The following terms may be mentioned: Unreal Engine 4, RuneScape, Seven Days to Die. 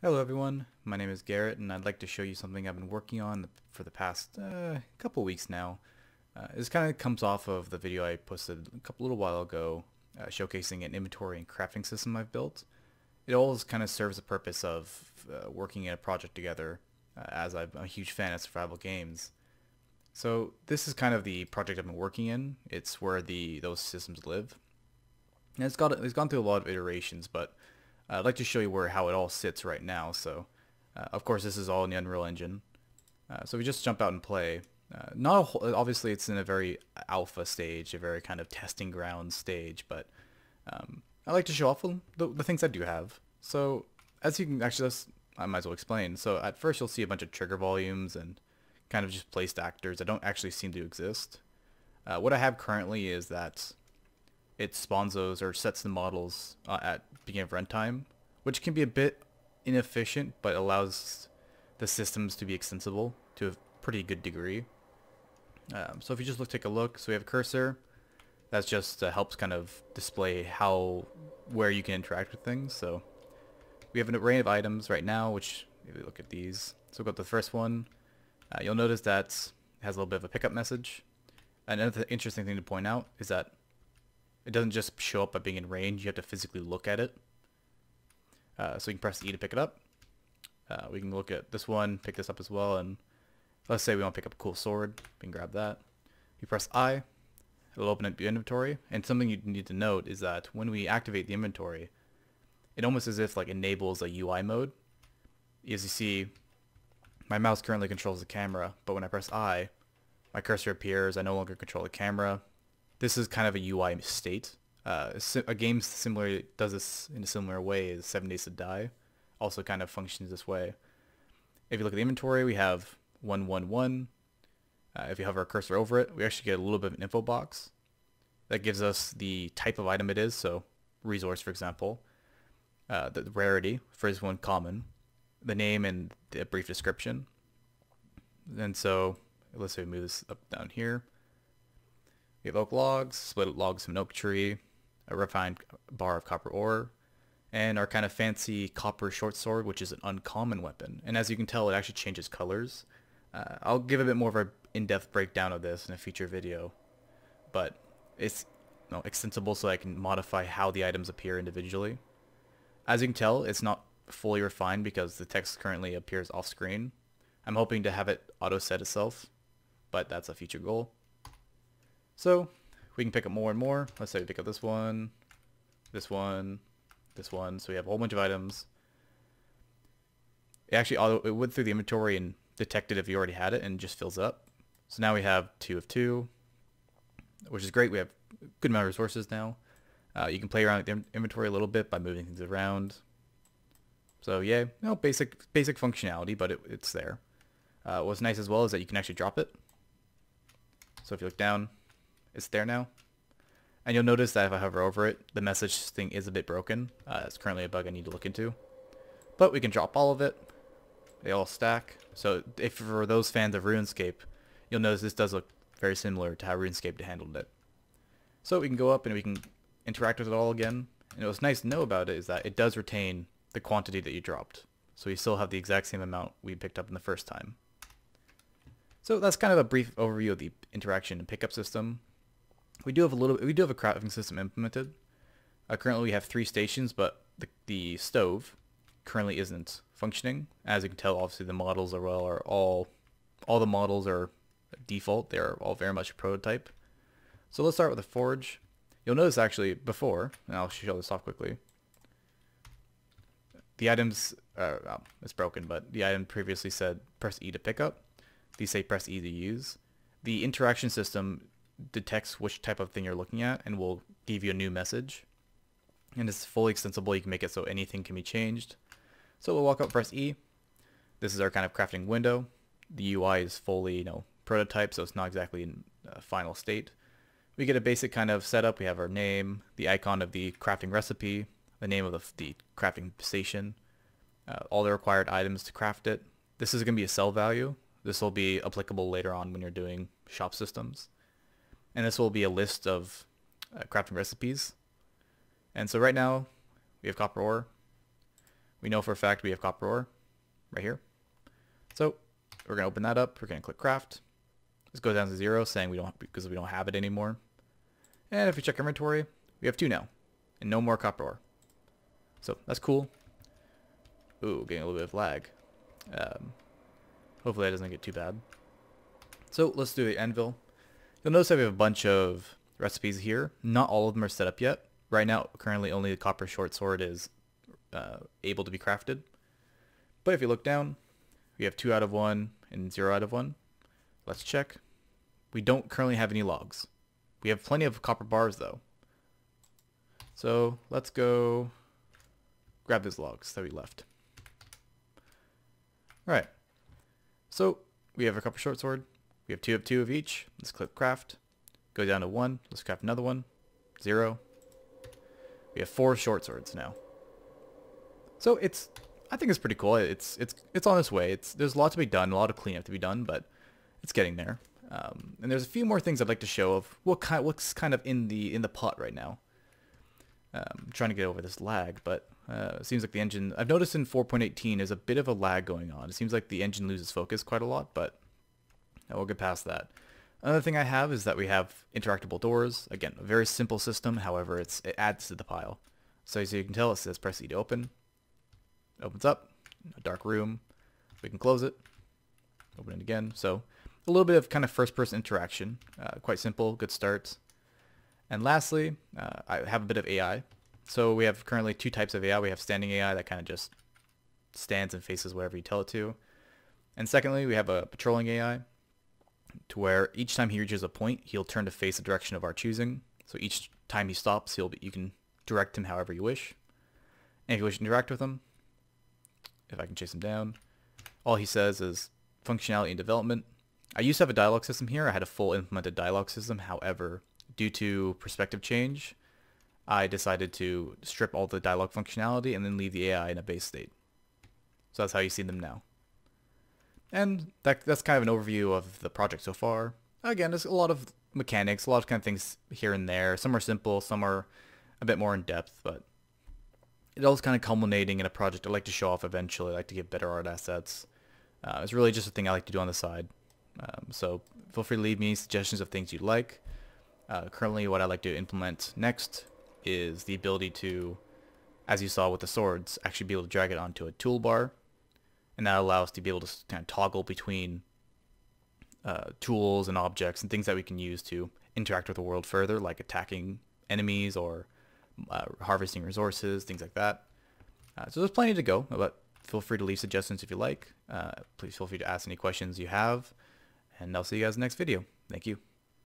Hello everyone, my name is Garrett and I'd like to show you something I've been working on for the past couple weeks now. This kind of comes off of the video I posted a little while ago showcasing an inventory and crafting system I've built. It always kind of serves the purpose of working in a project together as I'm a huge fan of survival games. So this is kind of the project I've been working in. It's where those systems live. And it's gone through a lot of iterations, but I'd like to show you how it all sits right now. So, of course, this is all in the Unreal Engine. So we just jump out and play. Not a whole, obviously, it's in a very alpha stage, a very kind of testing ground stage. But I like to show off the things I do have. So, as you can I might as well explain. So, at first, you'll see a bunch of trigger volumes and kind of just placed actors that don't actually seem to exist. What I have currently is that it spawns those or sets the models at beginning of runtime, which can be a bit inefficient, but allows the systems to be extensible to a pretty good degree. So if you just take a look, so we have a cursor. That's just helps kind of display where you can interact with things. So we have an array of items right now, which if we look at these. So we'll go to the first one. You'll notice that it has a little bit of a pickup message. Another interesting thing to point out is that it doesn't just show up by being in range, you have to physically look at it. So we can press E to pick it up. We can look at this one, pick this up as well, and let's say we want to pick up a cool sword, we can grab that. You press I, it'll open up your inventory, and something you need to note is that when we activate the inventory, it almost as if like enables a UI mode. As you see, my mouse currently controls the camera, but when I press I, my cursor appears, I no longer control the camera. This is kind of a UI state. A game similar does this in a similar way as 7 Days to Die, also kind of functions this way. If you look at the inventory, we have 111. If you hover our cursor over it, we actually get a little bit of an info box that gives us the type of item it is. So resource, for example, the rarity for this one, common, the name, and a brief description. And so let's say we move this up down here. We have oak logs, split logs from an oak tree, a refined bar of copper ore, and our kind of fancy copper short sword, which is an uncommon weapon. And as you can tell, it actually changes colors. I'll give a bit more of an in-depth breakdown of this in a future video, but it's extensible so I can modify how the items appear individually. As you can tell, it's not fully refined because the text currently appears off screen. I'm hoping to have it auto-set itself, but that's a future goal. So we can pick up more and more. Let's say we pick up this one, this one, this one. So we have a whole bunch of items. It actually it went through the inventory and detected if you already had it and just fills up. So now we have 2 of 2, which is great. We have a good amount of resources now. You can play around with the inventory a little bit by moving things around. So yeah, basic functionality, but it's there. What's nice as well is that you can actually drop it. So if you look down, it's there now, and you'll notice that if I hover over it, the message thing is a bit broken. It's currently a bug I need to look into, but we can drop all of it. They all stack. So if for those fans of RuneScape, you'll notice this does look very similar to how RuneScape handled it. So we can go up and we can interact with it all again. And what's nice to know about it is that it does retain the quantity that you dropped, so you still have the exact same amount we picked up in the first time. So that's kind of a brief overview of the interaction and pickup system. We do have a crafting system implemented. Currently, we have 3 stations, but the stove currently isn't functioning. As you can tell, obviously the models are all the models are default. They are all very much a prototype. So let's start with the forge. You'll notice actually before, and I'll show this off quickly. The items, it's broken, but the item previously said press E to pick up. These say press E to use. The interaction system detects which type of thing you're looking at and will give you a new message, and it's fully extensible. You can make it so anything can be changed. So we'll walk up, press E. This is our kind of crafting window. The UI is fully prototype, so it's not exactly in final state. We get a basic kind of setup. We have our name, the icon of the crafting recipe, the name of the crafting station, all the required items to craft it. This is going to be a sell value. This will be applicable later on when you're doing shop systems. And this will be a list of crafting recipes. And so right now we have copper ore. We know for a fact we have copper ore right here. So we're going to open that up. We're going to click craft. This goes down to 0, saying we don't, because we don't have it anymore. And if we check inventory, we have 2 now and no more copper ore. So that's cool. Ooh, getting a little bit of lag. Hopefully that doesn't get too bad. So let's do the anvil. You'll notice that we have a bunch of recipes here. Not all of them are set up yet. Right now, currently only the copper short sword is able to be crafted. But if you look down, we have 2 out of 1 and 0 out of 1. Let's check. We don't currently have any logs. We have plenty of copper bars though. So let's go grab those logs that we left. All right. So we have a copper short sword. We have 2 of 2 of each. Let's click craft. Go down to 1. Let's craft another one. 0. We have 4 short swords now. So it's, I think it's pretty cool. It's on its way. There's a lot to be done, a lot of cleanup to be done, but it's getting there. And there's a few more things I'd like to show of what's kind of in the pot right now. I'm trying to get over this lag, but it seems like the engine, I've noticed in 4.18 is a bit of a lag going on. It seems like the engine loses focus quite a lot, but we'll get past that. Another thing I have is that we have interactable doors. Again, a very simple system. However, it adds to the pile. So you can tell it says press E to open. It opens up, a dark room. We can close it, open it again. So a little bit of kind of first-person interaction. Quite simple, good start. And lastly, I have a bit of AI. So we have currently 2 types of AI. We have standing AI that kind of just stands and faces whatever you tell it to. And secondly, we have a patrolling AI, to where each time he reaches a point, he'll turn to face the direction of our choosing. So each time he stops, you can direct him however you wish. And if you wish to interact with him, if I can chase him down, all he says is functionality and development. I used to have a dialogue system here. I had a full implemented dialogue system. However, due to perspective change, I decided to strip all the dialogue functionality and then leave the AI in a base state. So that's how you see them now. And that's kind of an overview of the project so far. Again, there's a lot of mechanics, a lot of kind of things here and there. Some are simple, some are a bit more in depth, but it all is kind of culminating in a project I like to show off eventually. I like to get better art assets. It's really just a thing I like to do on the side. So feel free to leave me suggestions of things you'd like. Currently, what I like to implement next is the ability to, as you saw with the swords, actually be able to drag it onto a toolbar. And that allows us to be able to kind of toggle between tools and objects and things that we can use to interact with the world further, like attacking enemies or harvesting resources, things like that. So there's plenty to go, but feel free to leave suggestions if you like. Please feel free to ask any questions you have, and I'll see you guys in the next video. Thank you.